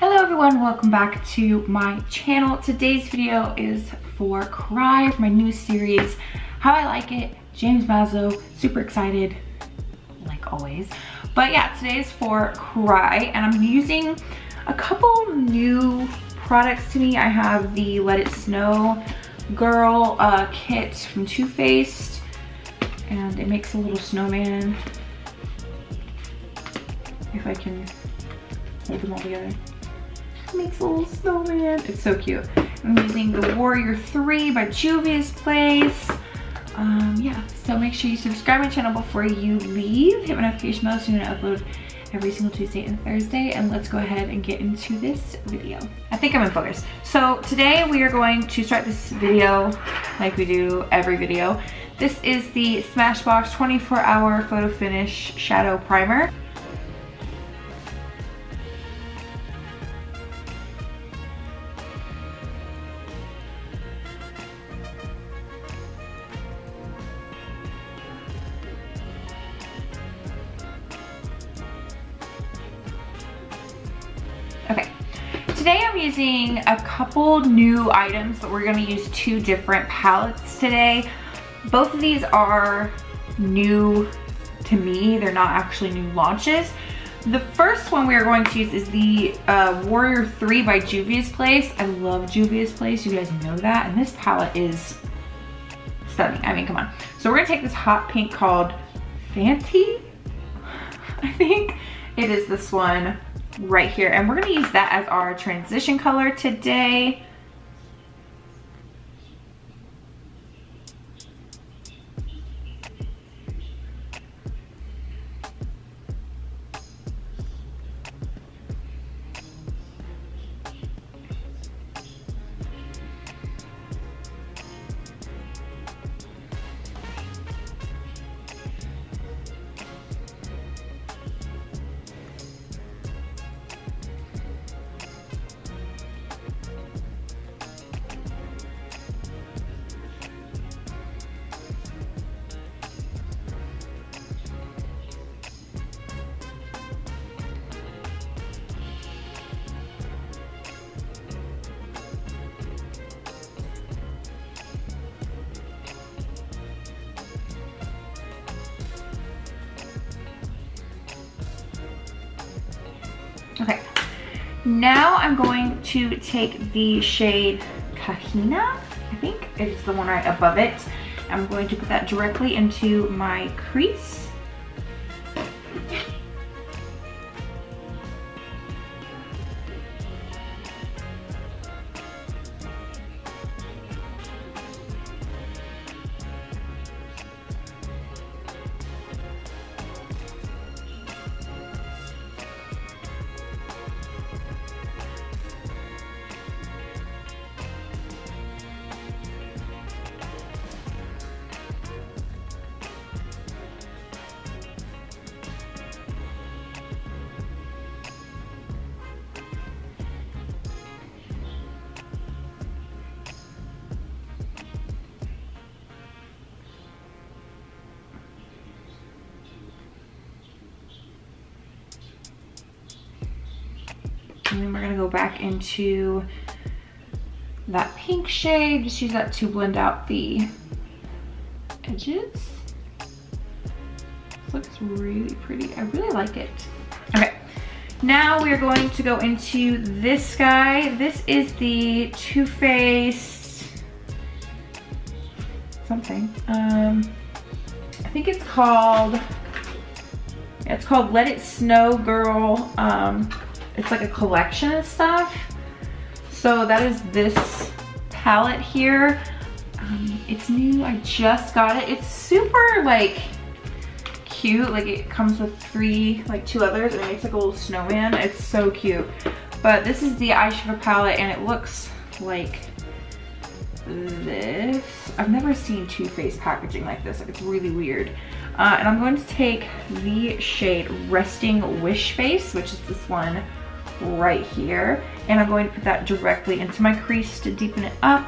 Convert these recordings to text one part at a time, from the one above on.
Hello everyone, welcome back to my channel. Today's video is for CRY, my new series, How I Like It, James Maslow. Super excited, like always. But yeah, today's for CRY, and I'm using a couple new products to me. I have the Let It Snow Girl kit from Too Faced, and it makes a little snowman. If I can hold them all together. It makes a little snowman. It's so cute. I'm using the Warrior III by Juvia's Place. Yeah, so make sure you subscribe to my channel before you leave. Hit my notification bell so you know I upload every single Tuesday and Thursday. And let's go ahead and get into this video. I think I'm in focus. So today we are going to start this video like we do every video. This is the Smashbox 24-hour Photo Finish Shadow Primer. Today I'm using a couple new items, but we're gonna use two different palettes today. Both of these are new to me. They're not actually new launches. The first one we are going to use is the Warrior III by Juvia's Place. I love Juvia's Place, you guys know that. And this palette is stunning, I mean, come on. So we're gonna take this hot pink called Fenty, I think. It is this one right here, and we're gonna use that as our transition color today. Okay, now I'm going to take the shade Kahina, I think it's the one right above it. I'm going to put that directly into my crease. And then we're gonna go back into that pink shade, just use that to blend out the edges. This looks really pretty, I really like it. Okay, now we are going to go into this guy. This is the Too Faced something. I think it's called, Let It Snow Girl. It's like a collection of stuff. So that is this palette here. It's new, I just got it. It's super like cute. Like it comes with two others, and it makes like a little snowman. It's so cute. But this is the eyeshadow palette, and it looks like this. I've never seen Too Faced packaging like this. Like it's really weird. And I'm going to take the shade Resting Witch Face, which is this one right here, and I'm going to put that directly into my crease to deepen it up.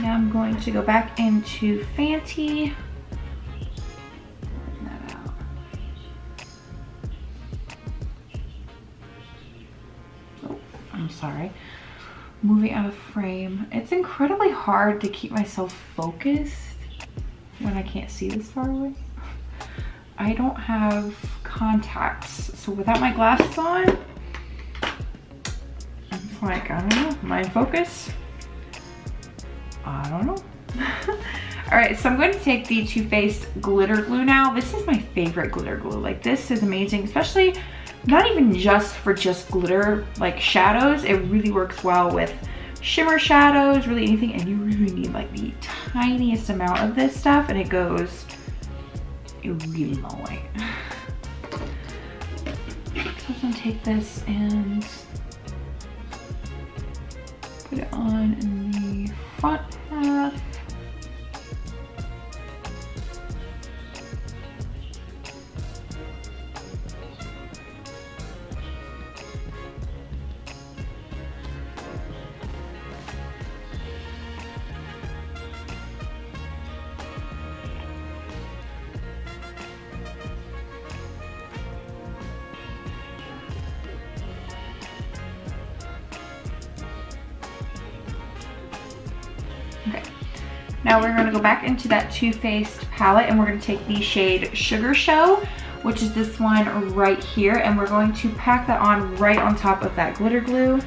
Now I'm going to go back into Fenty. Blend that out. Oh, I'm sorry. Moving out of frame. It's incredibly hard to keep myself focused when I can't see this far away. I don't have contacts, so without my glasses on, it's like, I don't know, mind focus? I don't know. Alright, so I'm going to take the Too Faced Glitter Glue now. This is my favorite glitter glue. Like, this is amazing, especially not even just for just glitter, like shadows. It really works well with shimmer shadows, really anything, and you really need like the tiniest amount of this stuff, and it goes a really long way. So I'm gonna take this and put it on in the front half. Now we're going to go back into that Too Faced palette, and we're going to take the shade Sugar Show, which is this one right here, and we're going to pack that on right on top of that glitter glue.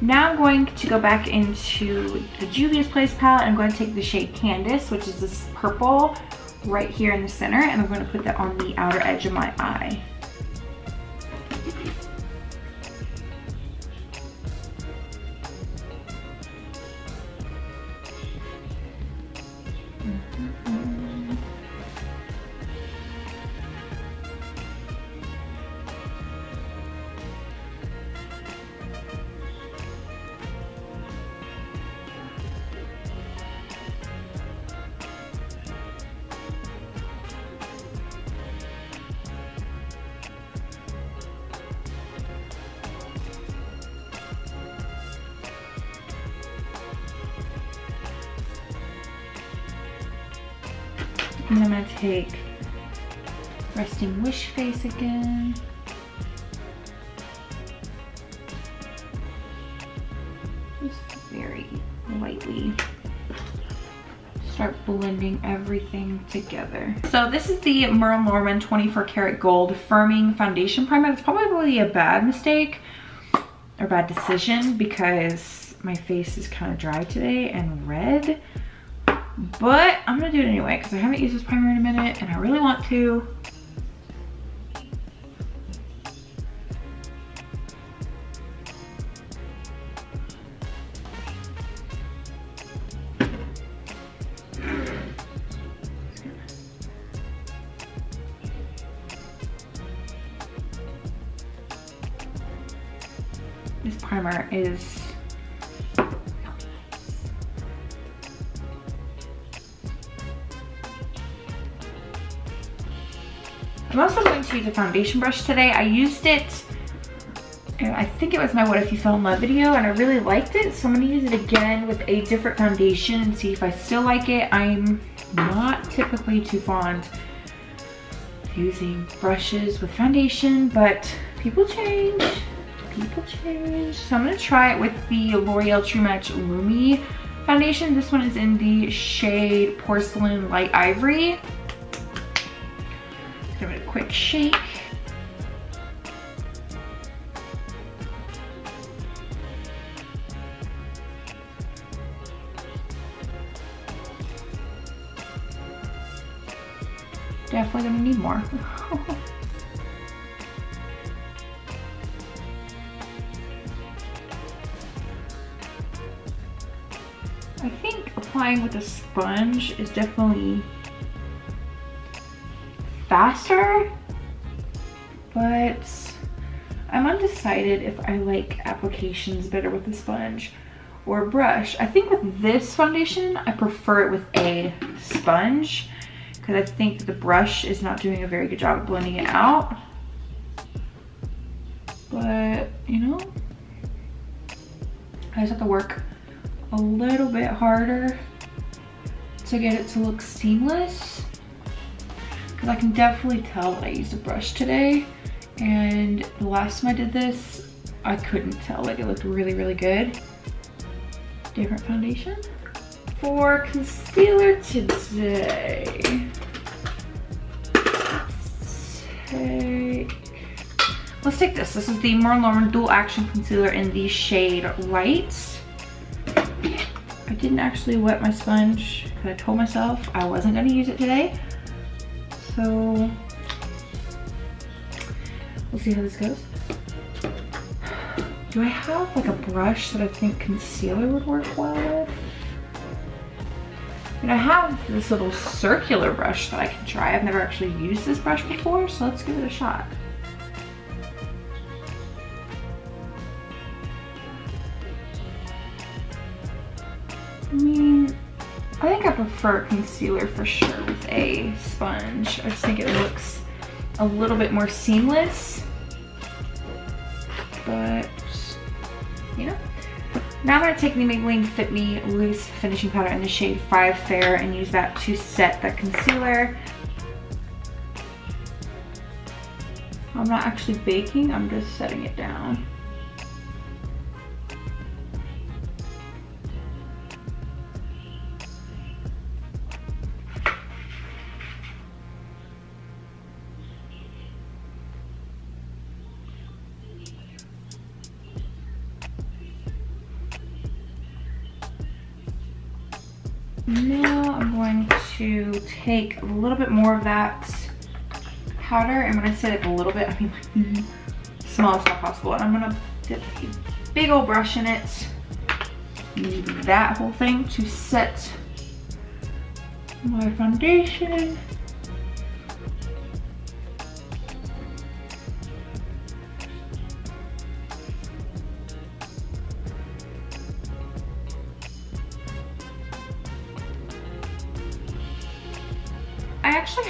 Now I'm going to go back into the Juvia's Place palette. I'm going to take the shade Candace, which is this purple right here in the center, and I'm going to put that on the outer edge of my eye. And I'm going to take Resting Witch Face again. Just very lightly start blending everything together. So this is the Merle Norman 24 Karat Gold Firming Foundation Primer. It's probably a bad mistake or bad decision because my face is kind of dry today and red. But I'm gonna do it anyway because I haven't used this primer in a minute and I really want to. This primer is use a foundation brush today. I used it, and I think it was my What If You Fell in Love video, and I really liked it, so I'm gonna use it again with a different foundation and see if I still like it. I'm not typically too fond of using brushes with foundation, but people change. People change. So I'm gonna try it with the L'Oreal True Match Lumi foundation. This one is in the shade Porcelain Light Ivory. Give it a quick shake. Definitely gonna need more. I think applying with a sponge is definitely faster, but I'm undecided if I like applications better with a sponge or a brush. I think with this foundation, I prefer it with a sponge, because I think the brush is not doing a very good job of blending it out. But, you know, I just have to work a little bit harder to get it to look seamless. Because I can definitely tell that I used a brush today. And the last time I did this, I couldn't tell. Like, it looked really, really good. Different foundation. For concealer today, let's take this. This is the Merle Norman Dual Action Concealer in the shade Light. I didn't actually wet my sponge because I told myself I wasn't going to use it today. So we'll see how this goes. Do I have like a brush that I think concealer would work well with? And I have this little circular brush that I can try. I've never actually used this brush before, so let's give it a shot. I mean, I think I prefer concealer for sure with a sponge. I just think it looks a little bit more seamless. But, you know. Now I'm going to take the Maybelline Fit Me Loose Finishing Powder in the shade 5 Fair and use that to set the concealer. I'm not actually baking, I'm just setting it down. Now I'm going to take a little bit more of that powder, and when I said it a little bit, I mean like the smallest possible, and I'm going to dip a big old brush in it, use that whole thing to set my foundation.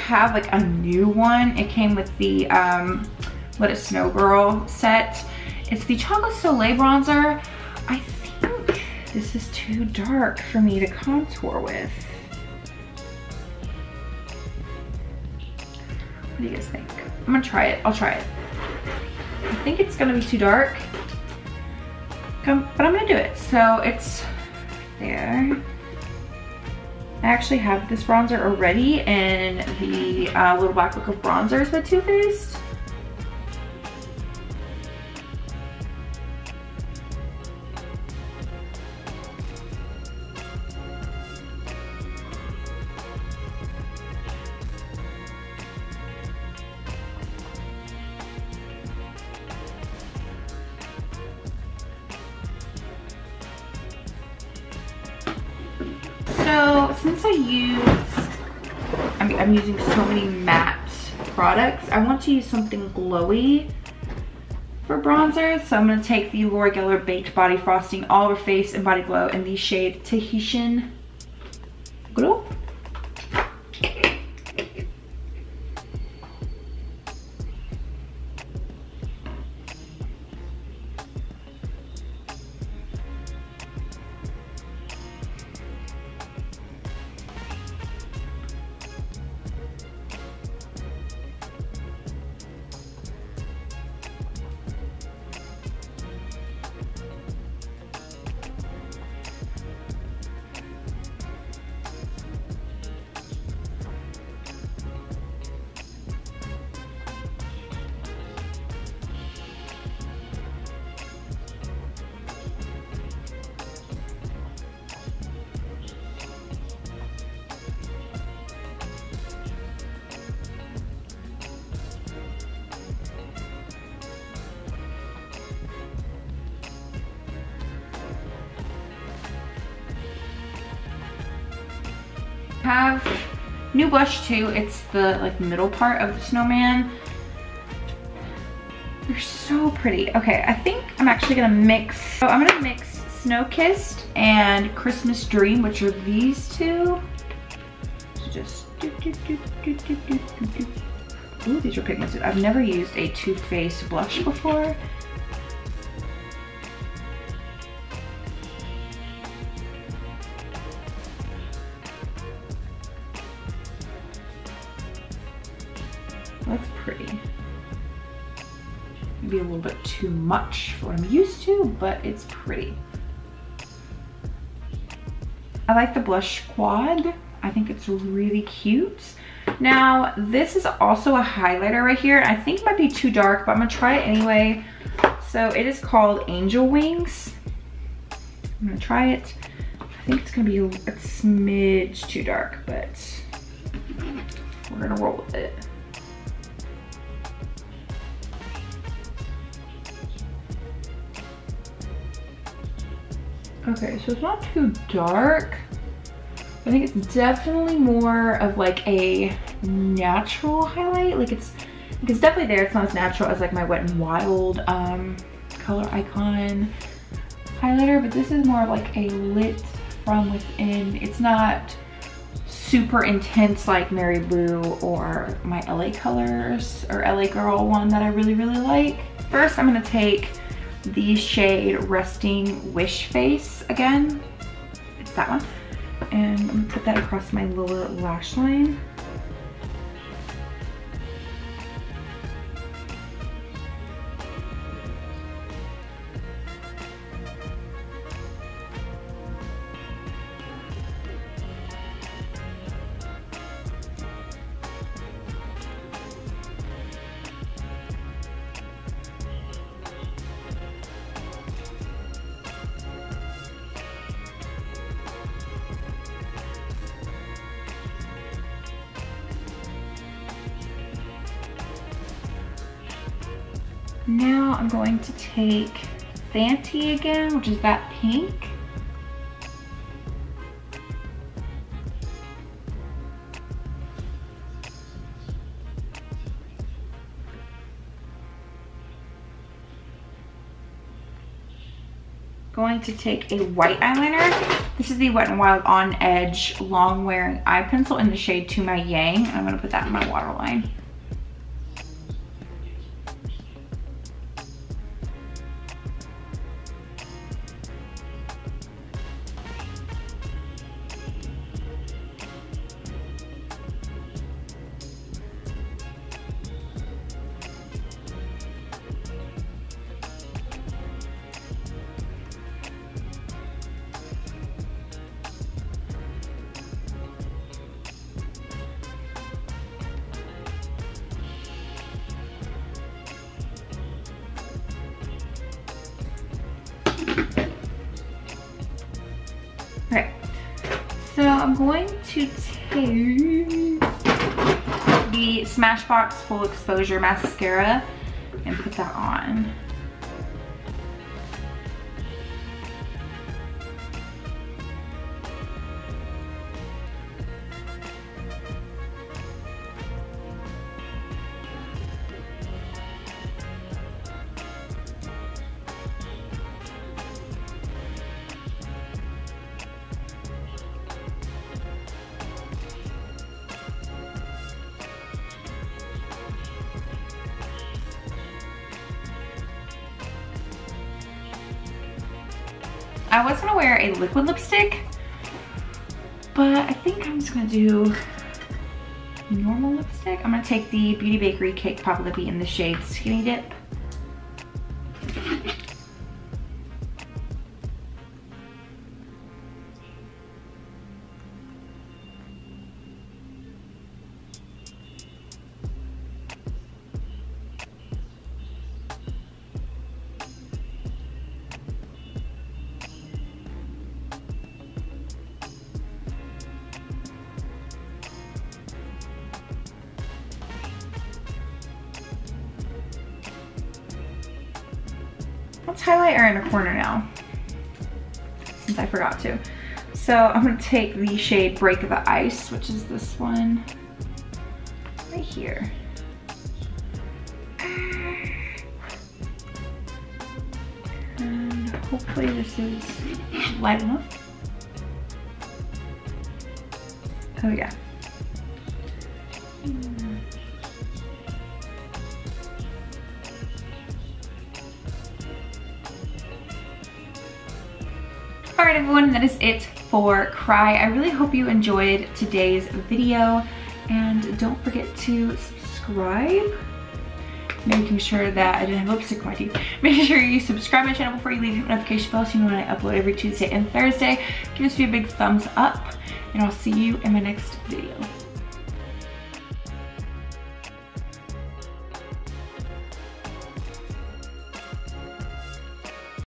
Have like a new one. It came with the Let It Snow Girl set. It's the Chocolate Soleil bronzer. I think this is too dark for me to contour with. What do you guys think? I'm gonna try it. I'll try it. I think it's gonna be too dark, but I'm gonna do it. So it's there. I actually have this bronzer already in the Little Black Book of Bronzers by Too Faced. Since I'm using so many matte products, I want to use something glowy for bronzer. So I'm going to take the Laura Geller Baked Body Frosting All Over Face and Body Glow in the shade Tahitian Glow. have new blush too. It's the like middle part of the snowman. They're so pretty. Okay, I think I'm actually gonna mix. So I'm gonna mix Snow Kissed and Christmas Dream, which are these two. So just ooh, these are pigmented. I've never used a Too Faced blush before. That's pretty. Maybe a little bit too much for what I'm used to, but it's pretty. I like the blush quad. I think it's really cute. Now, this is also a highlighter right here. I think it might be too dark, but I'm gonna try it anyway. So it is called Angel Wings. I'm gonna try it. I think it's gonna be a smidge too dark, but we're gonna roll with it. Okay, so it's not too dark. I think it's definitely more of like a natural highlight. Like it's definitely there. It's not as natural as like my Wet n Wild Color Icon highlighter, but this is more of like a lit from within. It's not super intense like Mary Blue or my LA Colors or LA Girl one that I really, really like. First, I'm gonna take the shade Resting Witch Face again. It's that one. And I'm gonna put that across my lower lash line. Now I'm going to take Fenty again, which is that pink. Going to take a white eyeliner. This is the Wet n Wild On Edge Long Wearing Eye Pencil in the shade To My Yang. I'm going to put that in my waterline. I'm going to take the Smashbox Full Exposure Mascara and put that on. I was gonna wear a liquid lipstick, but I think I'm just gonna do normal lipstick. I'm gonna take the Beauty Bakery Cake Pop Lippie in the shade Skinny Dip. Let's highlight her in a corner now, since I forgot to. So I'm going to take the shade Break of the Ice, which is this one right here. And hopefully this is light enough. Oh yeah. Alright everyone, that is it for CRY. I really hope you enjoyed today's video, and don't forget to subscribe. Making sure that I didn't have lipstick on my teeth. Make sure you subscribe to my channel before you leave, hit the notification bell so you know when I upload every Tuesday and Thursday. Give this video a big thumbs up, and I'll see you in my next video.